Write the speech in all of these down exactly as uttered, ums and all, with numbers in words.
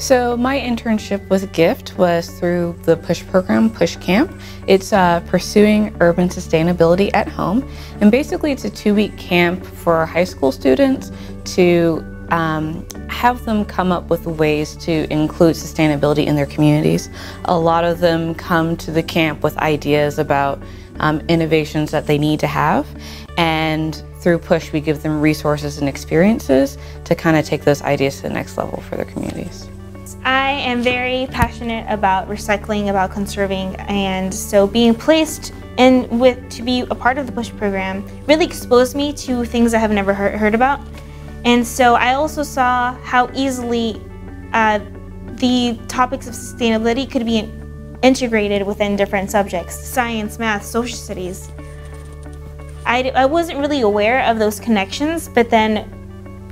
So my internship with GIFT was through the PUSH program, PUSH Camp. It's uh, Pursuing Urban Sustainability at Home. And basically it's a two-week camp for high school students to um, have them come up with ways to include sustainability in their communities. A lot of them come to the camp with ideas about um, innovations that they need to have. And through PUSH, we give them resources and experiences to kind of take those ideas to the next level for their communities. I am very passionate about recycling, about conserving, and so being placed in with to be a part of the PUSH program really exposed me to things I have never heard, heard about. And so I also saw how easily uh, the topics of sustainability could be integrated within different subjects: science, math, social studies. I, I wasn't really aware of those connections, but then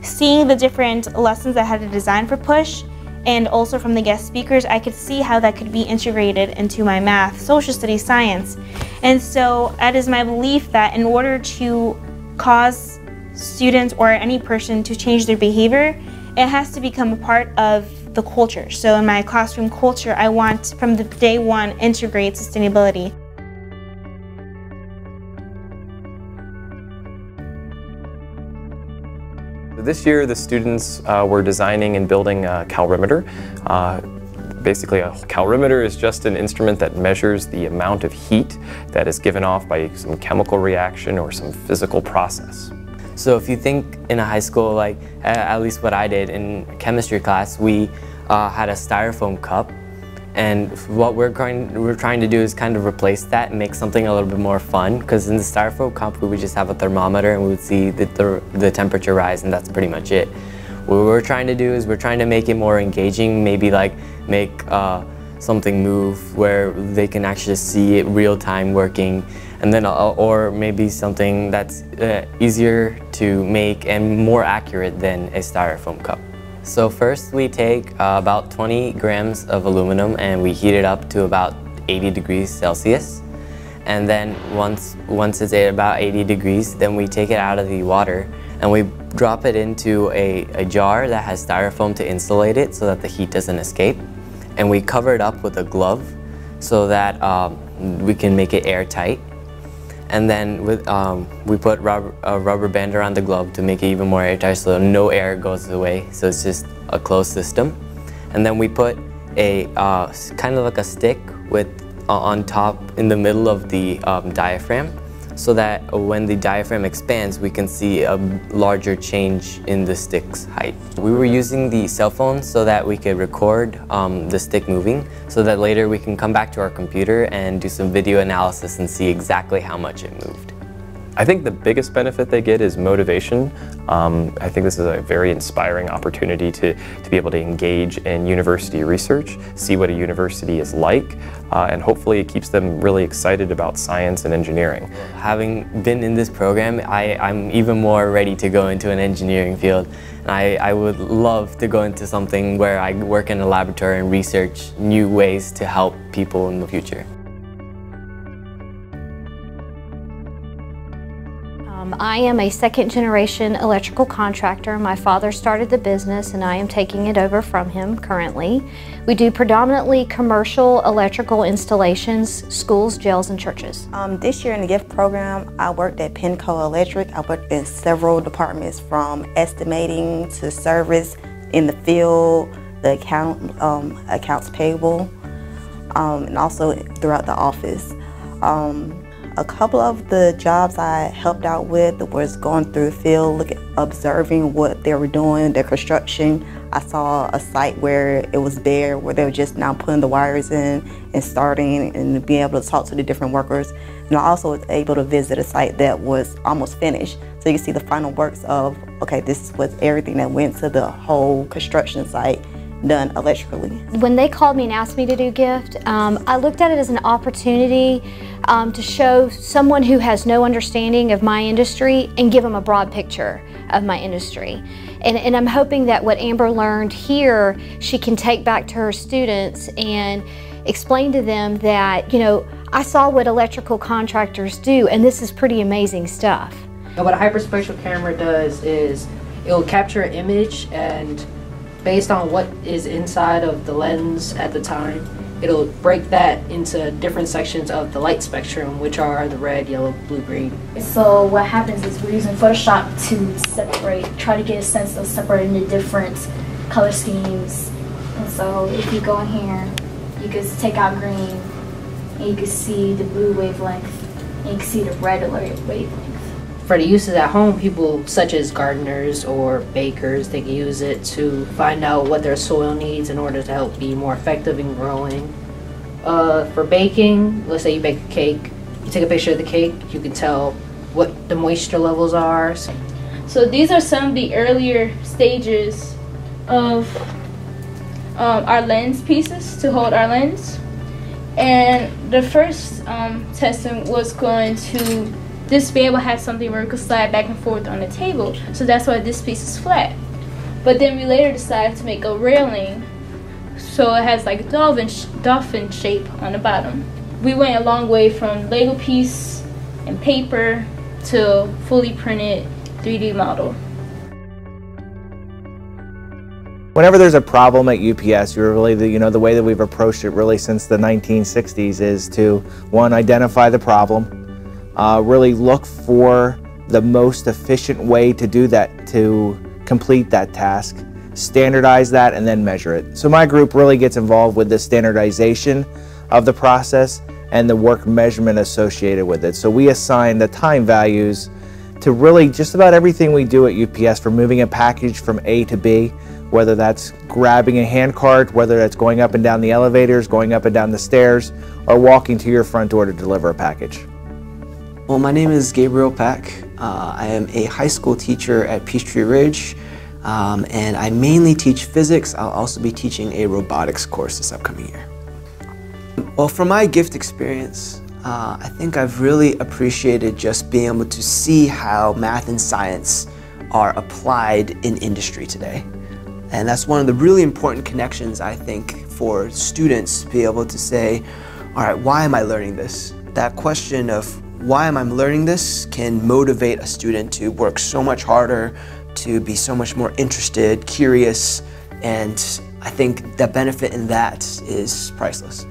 seeing the different lessons I had to design for PUSH, and also from the guest speakers, I could see how that could be integrated into my math, social studies, science. And so it is my belief that in order to cause students or any person to change their behavior, it has to become a part of the culture. So in my classroom culture, I want from the day one integrate sustainability. This year, the students uh, were designing and building a calorimeter. Uh, basically, a calorimeter is just an instrument that measures the amount of heat that is given off by some chemical reaction or some physical process. So if you think in a high school, like at least what I did in chemistry class, we uh, had a styrofoam cup. And what we're trying, we're trying to do is kind of replace that and make something a little bit more fun, because in the styrofoam cup we would just have a thermometer and we would see the, the, the temperature rise, and that's pretty much it. What we're trying to do is we're trying to make it more engaging, maybe like make uh, something move where they can actually see it real time working, and then uh, or maybe something that's uh, easier to make and more accurate than a styrofoam cup. So first we take uh, about twenty grams of aluminum and we heat it up to about eighty degrees Celsius. And then once, once it's at about eighty degrees, then we take it out of the water and we drop it into a, a jar that has styrofoam to insulate it so that the heat doesn't escape. And we cover it up with a glove so that um, we can make it airtight. And then with, um, we put rubber, a rubber band around the glove to make it even more airtight so no air goes away, so it's just a closed system. And then we put a uh, kind of like a stick with, uh, on top in the middle of the um, diaphragm so that when the diaphragm expands we can see a larger change in the stick's height. We were using the cell phone so that we could record um, the stick moving so that later we can come back to our computer and do some video analysis and see exactly how much it moved. I think the biggest benefit they get is motivation. Um, I think this is a very inspiring opportunity to, to be able to engage in university research, see what a university is like, uh, and hopefully it keeps them really excited about science and engineering. Having been in this program, I, I'm even more ready to go into an engineering field. And I, I would love to go into something where I work in a laboratory and research new ways to help people in the future. I am a second generation electrical contractor. My father started the business and I am taking it over from him currently. We do predominantly commercial electrical installations, schools, jails, and churches. Um, this year in the GIFT program, I worked at Penco Electric. I worked in several departments, from estimating to service in the field, the account, um, accounts payable, um, and also throughout the office. Um, A couple of the jobs I helped out with was going through the field, look at, observing what they were doing, their construction. I saw a site where it was bare, where they were just now putting the wires in and starting and being able to talk to the different workers. And I also was able to visit a site that was almost finished. So you see the final works of, okay, this was everything that went to the whole construction site, done electrically. When they called me and asked me to do GIFT, um, I looked at it as an opportunity um, to show someone who has no understanding of my industry and give them a broad picture of my industry. And, and I'm hoping that what Amber learned here, she can take back to her students and explain to them that, you know, I saw what electrical contractors do, and this is pretty amazing stuff. Now, what a hyperspectral camera does is it will capture an image and based on what is inside of the lens at the time, it'll break that into different sections of the light spectrum, which are the red, yellow, blue, green. So what happens is we're using Photoshop to separate, try to get a sense of separating the different color schemes. And so if you go in here, you can take out green, and you can see the blue wavelength, and you can see the red alert wavelength. For the uses at home, people such as gardeners or bakers, they can use it to find out what their soil needs in order to help be more effective in growing. Uh, for baking, let's say you bake a cake, you take a picture of the cake, you can tell what the moisture levels are. So these are some of the earlier stages of um, our lens pieces to hold our lens. And the first um, testing was going to this band will have something where we could slide back and forth on the table, so that's why this piece is flat. But then we later decided to make a railing, so it has like a dolphin, sh dolphin shape on the bottom. We went a long way from Lego piece and paper to fully printed three D model. Whenever there's a problem at U P S, you're really the, you know, the way that we've approached it really since the nineteen sixties is to, one, identify the problem. Uh, really look for the most efficient way to do that, to complete that task, standardize that, and then measure it. So my group really gets involved with the standardization of the process and the work measurement associated with it. So we assign the time values to really just about everything we do at U P S, for moving a package from A to B, whether that's grabbing a hand cart, whether that's going up and down the elevators, going up and down the stairs, or walking to your front door to deliver a package. Well, my name is Gabriel Pack. Uh, I am a high school teacher at Peachtree Ridge, um, and I mainly teach physics. I'll also be teaching a robotics course this upcoming year. Well, from my GIFT experience, uh, I think I've really appreciated just being able to see how math and science are applied in industry today. And that's one of the really important connections, I think, for students to be able to say, all right, why am I learning this? That question of why am I learning this can motivate a student to work so much harder, to be so much more interested, curious, and I think the benefit in that is priceless.